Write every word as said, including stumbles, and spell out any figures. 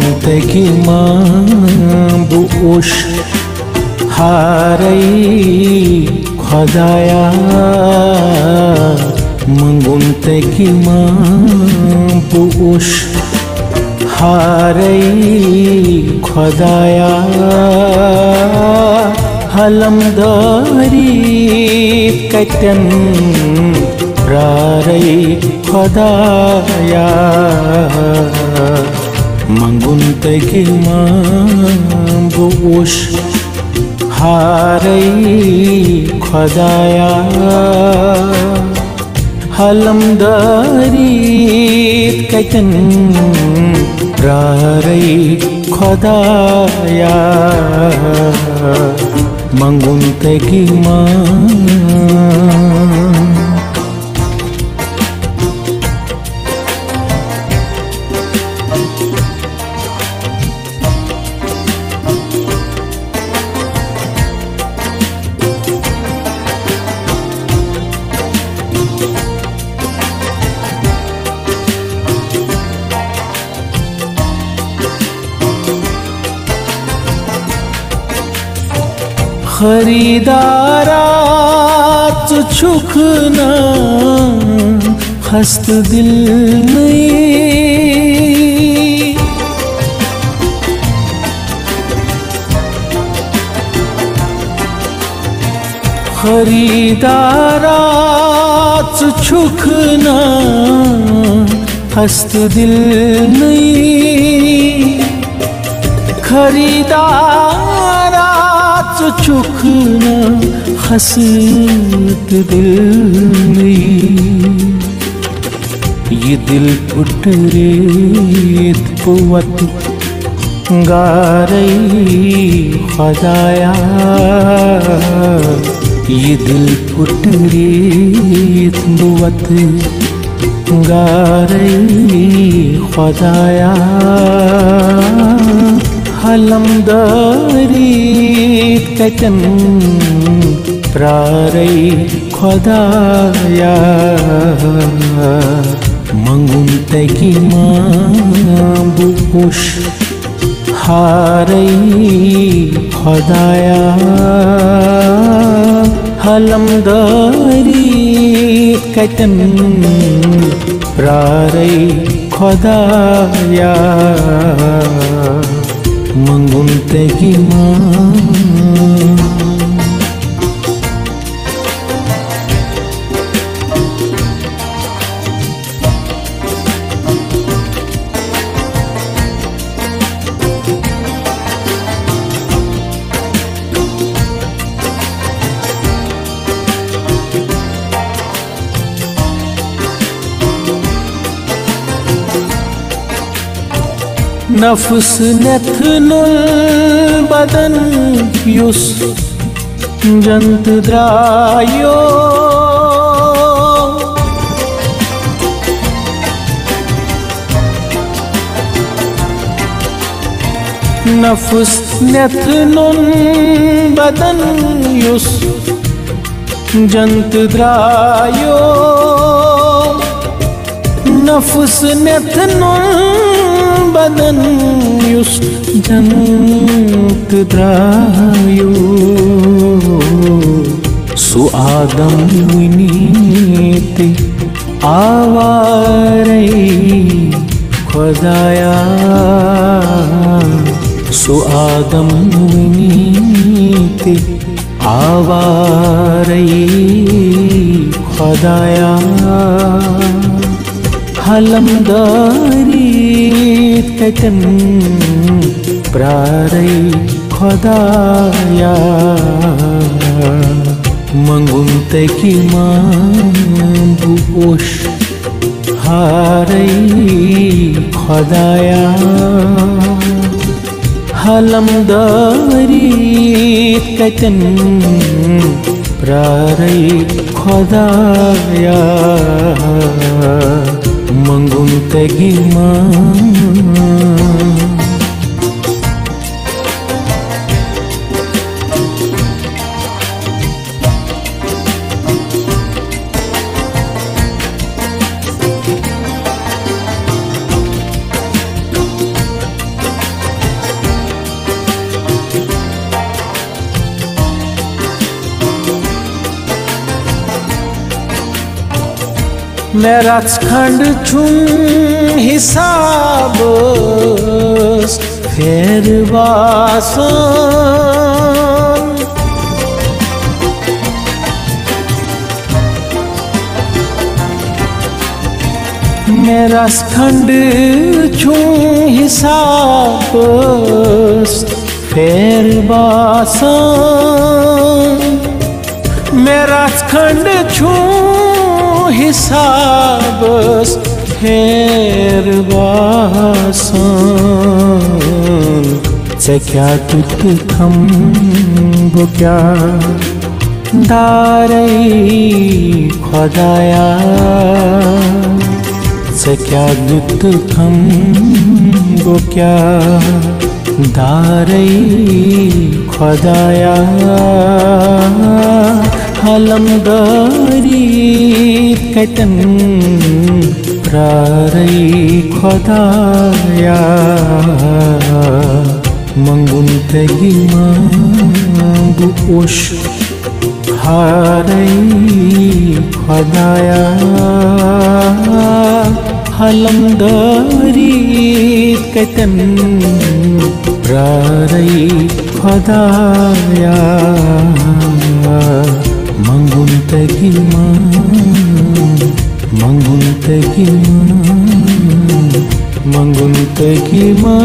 मंगुन तगिमां बिउश हारै खुदाया। मंगुन तगिमां बिउश हारै खुदाया। हलमदारी कतन रारै खुदाया। मंगुन तगिमां बिउश हारै खुदाया। हलमदारी कतन रारै खुदाया। मंगुन तगिमां खरीदारा चुछुकना खस्त दिल में। खरीदारा चुछुकना खस्त दिल में। खरीदारा चुकना हसरत दिल में। ये दिल उठ रेत पुवत गा रही खुदाया। ये दिल उठ रेत पुवत गा रही खुदाया। हलमदारी कतन रारै खुदाया। मंगुन तगिमां बिउश हारै खुदाया। हलमदारी कतन रारै खुदाया। मंगुन तगिमां नफ्स नथनुल बदन युस जंत द्रायो। नफ्स नथनुल बदन युस जंत द्रायो। नफ्स नथनुल बदन युस जंत द्रायो। सुआदम विनीत आवारै खुदाया। सुआदम विनीत आवारै खुदाया। हलमदारी कतन रारै खुदाया। मंगुन तगिमां बिउश हारै खुदाया। हलमदारी कतन रारै खुदाया। मंगुन तगिमां मैं राजखंड छुम हिसाब फेर वासन मैं राजखंड छुम हिसाब फेर वासन मैं राजखंड छुम हिसाब फेर वासन से क्या तुत खम वो क्या दारई खुदाया से क्या तुत खम वो क्या दारई खुदाया हलमदारी कैतन प्रारई खुदाया मंगुन तगिमा बि ओश हारै खुदाया हलमदारी कैतन प्रारई खुदाया मंगुन तगिमा मंगुन तगिमा मंगुन तगिमा।